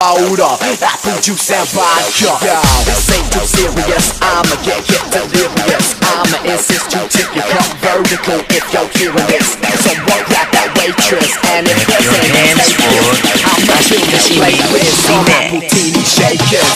older, Apple juice and vodka. This ain't too serious, I'ma get delirious. I'ma insist you tip your cup vertical if you're hearing this. So walk out that waitress, and if this ain't a statement, I'ma kill this playlist. Some Apple teeny shakers.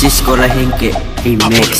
Francisco Lahenque remix.